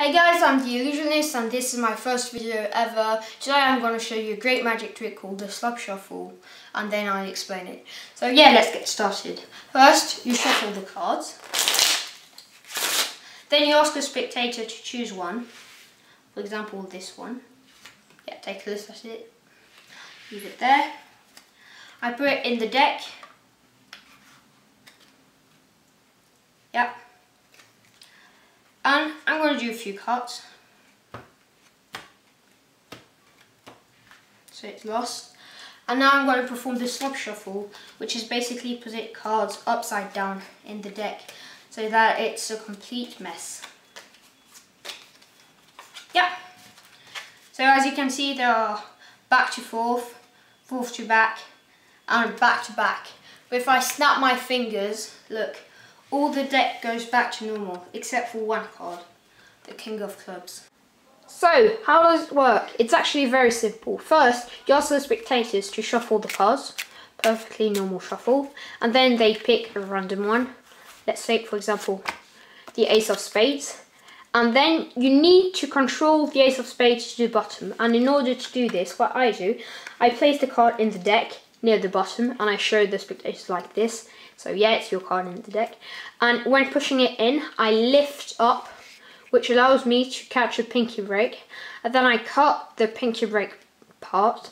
Hey guys, I'm The Illusionist and this is my first video ever. Today I'm going to show you a great magic trick called the slug shuffle and then I'll explain it. So yeah, let's get started. First, you shuffle the cards. Then you ask the spectator to choose one. For example, this one. Yeah, take a look at it. Leave it there. I put it in the deck. Yep. And I'm going to do a few cuts. So it's lost. And now I'm going to perform the slug shuffle, which is basically put cards upside down in the deck so that it's a complete mess. Yeah. So as you can see, there are back to forth, forth to back, and back to back. But if I snap my fingers, look. All the deck goes back to normal, except for one card, the King of Clubs. So, how does it work? It's actually very simple. First, you ask the spectators to shuffle the cards, perfectly normal shuffle, and then they pick a random one. Let's take, for example, the Ace of Spades. And then you need to control the Ace of Spades to the bottom. And in order to do this, what I do, I place the card in the deck, near the bottom, and I show the spectators like this. So yeah, it's your card in the deck. And when pushing it in, I lift up, which allows me to catch a pinky break. And then I cut the pinky break part.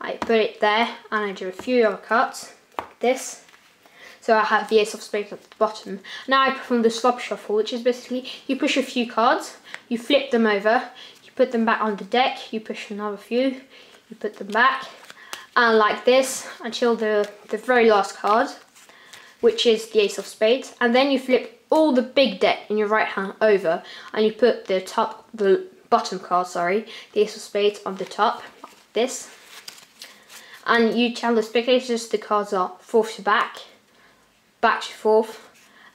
I put it there, and I do a few other cuts, like this. So I have the Ace of Spades at the bottom. Now I perform the slug shuffle, which is basically, you push a few cards, you flip them over, you put them back on the deck, you push another few, you put them back, and like this until the very last card, which is the Ace of Spades, and then you flip all the big deck in your right hand over and you put the bottom card, the Ace of Spades on the top, like this. And you tell the spectators the cards are forth to back, back to forth,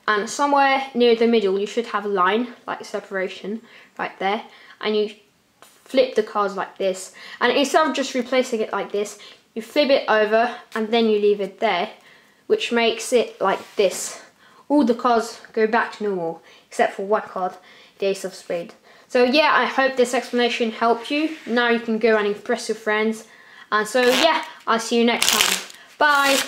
and somewhere near the middle you should have a line, like separation, right there, and you flip the cards like this. And instead of just replacing it like this, you flip it over and then you leave it there, which makes it like this. All the cards go back to normal, except for one card, the Ace of Spades. So yeah, I hope this explanation helped you. Now you can go and impress your friends. And so yeah, I'll see you next time. Bye!